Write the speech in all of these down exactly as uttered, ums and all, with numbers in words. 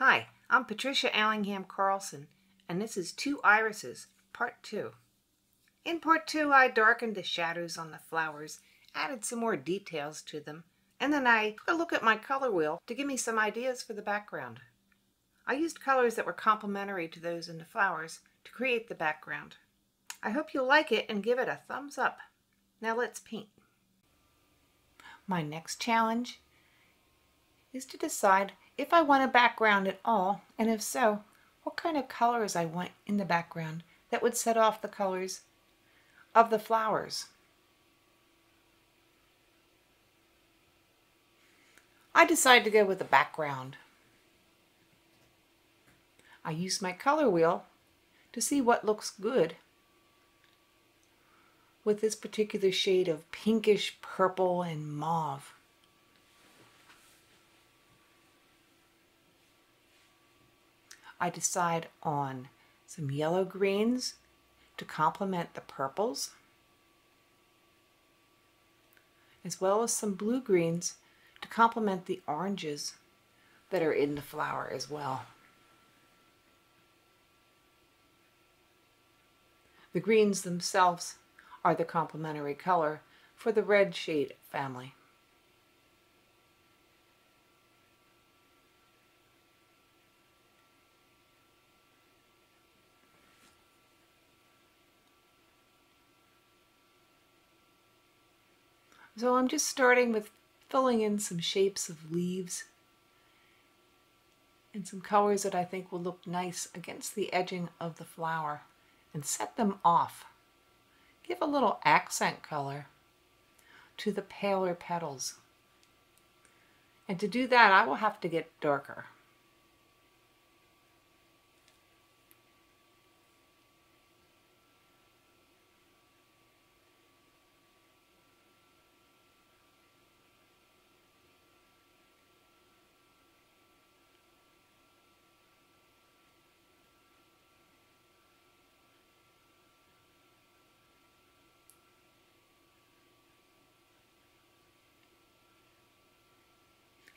Hi, I'm Patricia Allingham Carlson, and this is Two Irises, Part two. In Part two, I darkened the shadows on the flowers, added some more details to them, and then I took a look at my color wheel to give me some ideas for the background. I used colors that were complementary to those in the flowers to create the background. I hope you'll like it and give it a thumbs up. Now let's paint. My next challenge is to decide if I want a background at all, and if so, what kind of colors I want in the background that would set off the colors of the flowers. I decide to go with a background. I use my color wheel to see what looks good with this particular shade of pinkish purple and mauve. I decide on some yellow greens to complement the purples, as well as some blue greens to complement the oranges that are in the flower as well. The greens themselves are the complementary color for the red shade family. So I'm just starting with filling in some shapes of leaves and some colors that I think will look nice against the edging of the flower and set them off. Give a little accent color to the paler petals. And to do that, I will have to get darker.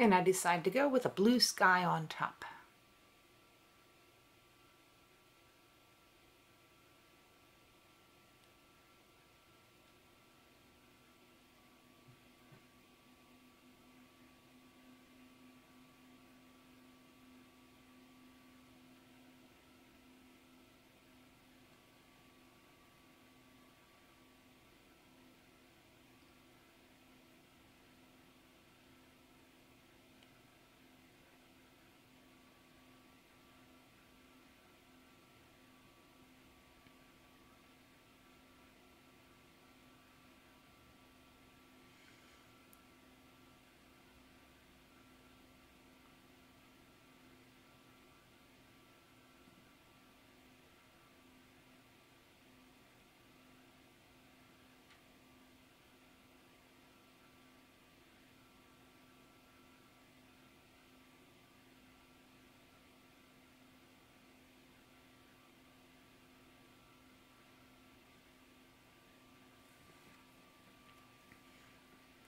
And I decide to go with a blue sky on top.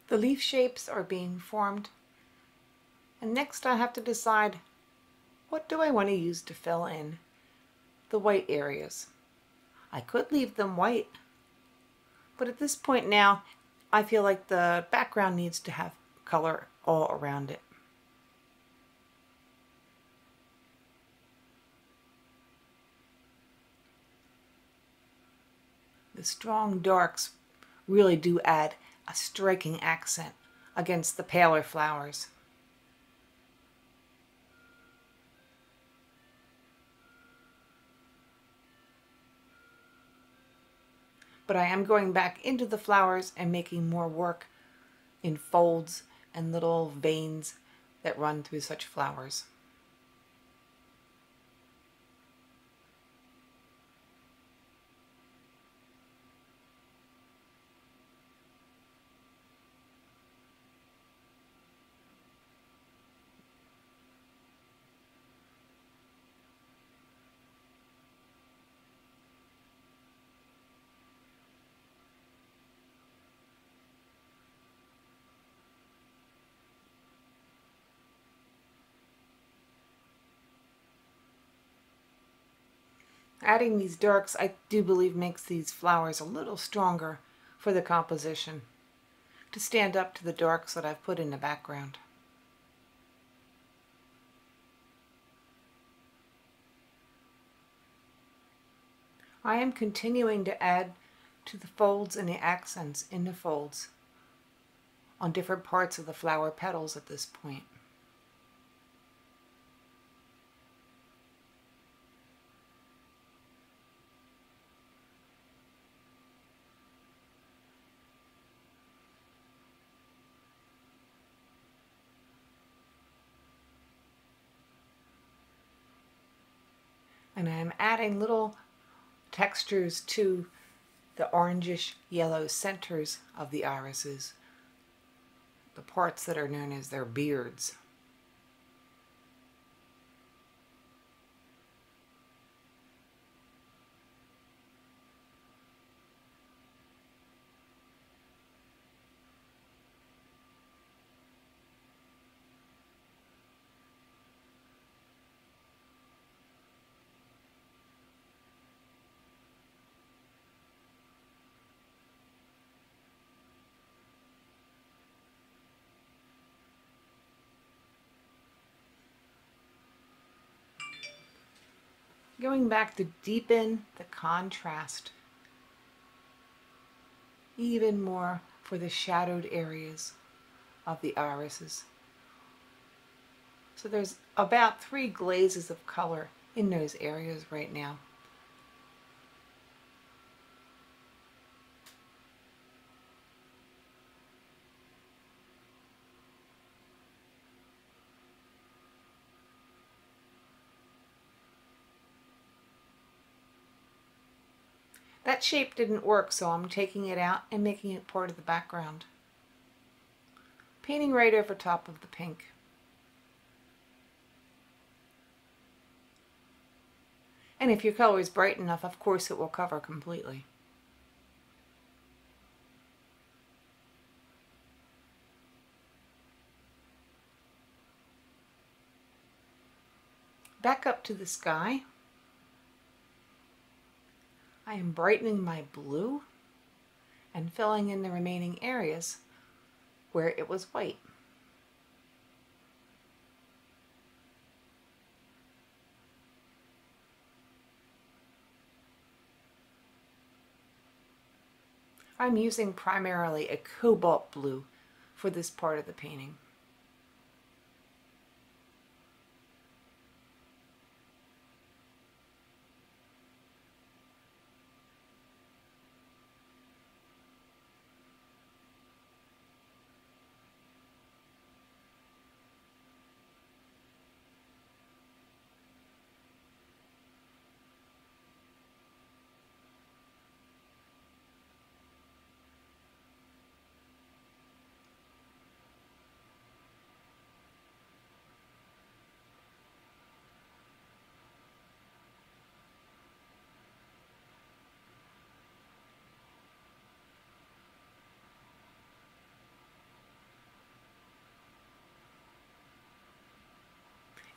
The leaf shapes are being formed, and next I have to decide what do I want to use to fill in the white areas. I could leave them white, but at this point now I feel like the background needs to have color all around it. The strong darks really do add a striking accent against the paler flowers. But I am going back into the flowers and making more work in folds and little veins that run through such flowers. Adding these darks, I do believe, makes these flowers a little stronger for the composition, to stand up to the darks that I've put in the background. I am continuing to add to the folds and the accents in the folds on different parts of the flower petals at this point. And I'm adding little textures to the orangish yellow centers of the irises, the parts that are known as their beards. Going back to deepen the contrast even more for the shadowed areas of the irises. So there's about three glazes of color in those areas right now. That shape didn't work, so I'm taking it out and making it part of the background. Painting right over top of the pink. And if your color is bright enough, of course it will cover completely. Back up to the sky. I am brightening my blue and filling in the remaining areas where it was white. I'm using primarily a cobalt blue for this part of the painting.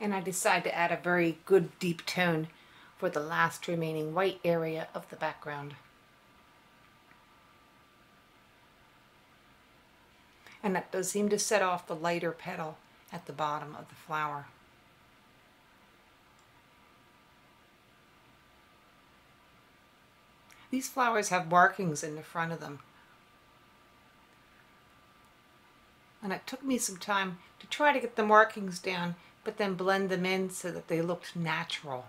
And I decide to add a very good deep tone for the last remaining white area of the background. And that does seem to set off the lighter petal at the bottom of the flower. These flowers have markings in the front of them. And it took me some time to try to get the markings down, but then blend them in so that they looked natural.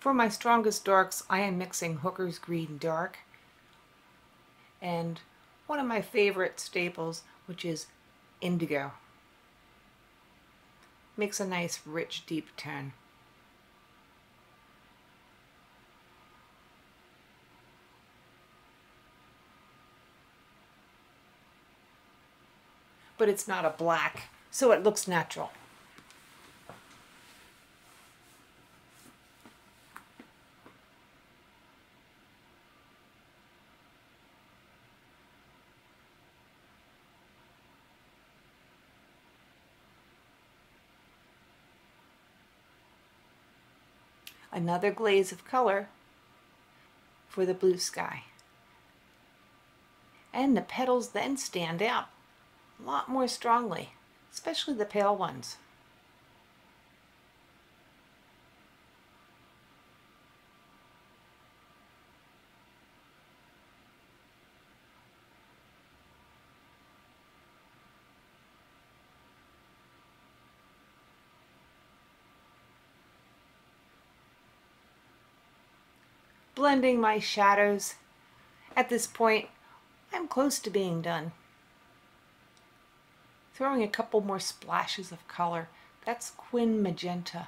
For my strongest darks, I am mixing Hooker's Green Dark and one of my favorite staples, which is indigo. Makes a nice, rich, deep tone. but it's not a black, so it looks natural. Another glaze of color for the blue sky. And the petals then stand out a lot more strongly, especially the pale ones. Blending my shadows. At this point, I'm close to being done. Throwing a couple more splashes of color. That's Quinn Magenta.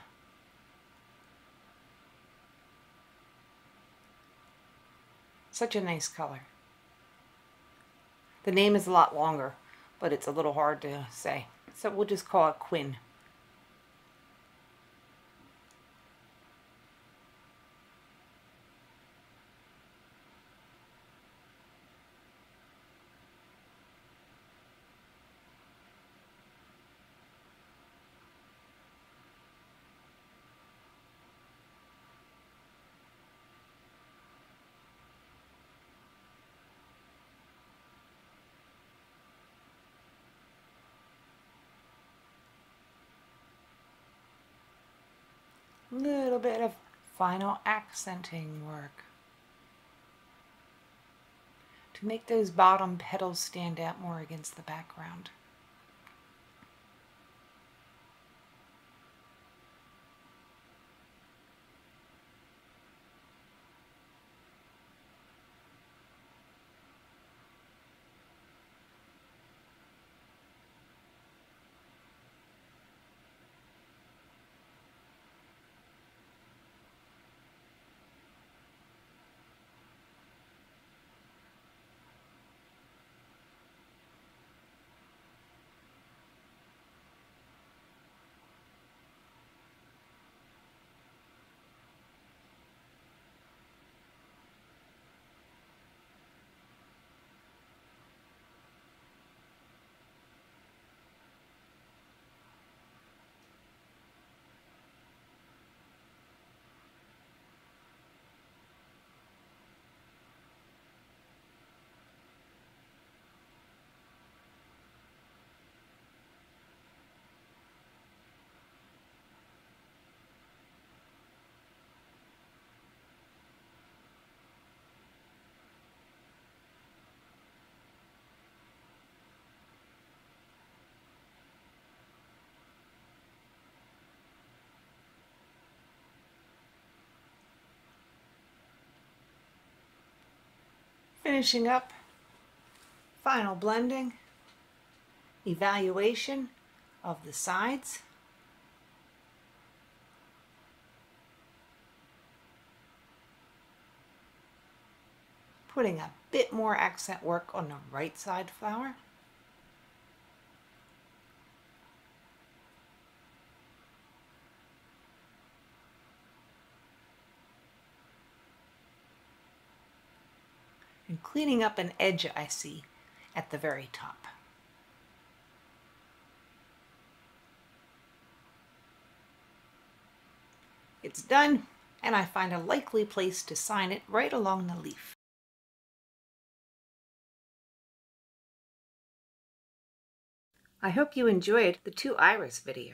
Such a nice color. The name is a lot longer, but it's a little hard to say. So we'll just call it Quinn. Little bit of final accenting work to make those bottom petals stand out more against the background. Finishing up, final blending, evaluation of the sides, putting a bit more accent work on the right side flower. And cleaning up an edge I see at the very top. It's done, and I find a likely place to sign it right along the leaf. I hope you enjoyed the Two Iris video.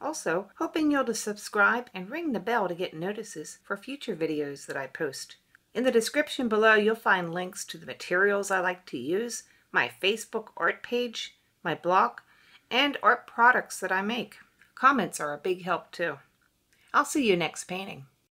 Also, hoping you'll to subscribe and ring the bell to get notices for future videos that I post. In the description below, you'll find links to the materials I like to use, my Facebook art page, my blog, and art products that I make. Comments are a big help too. I'll see you next painting.